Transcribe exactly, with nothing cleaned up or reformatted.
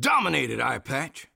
Dominated, Eye Patch.